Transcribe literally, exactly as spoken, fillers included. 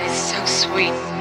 That is so sweet.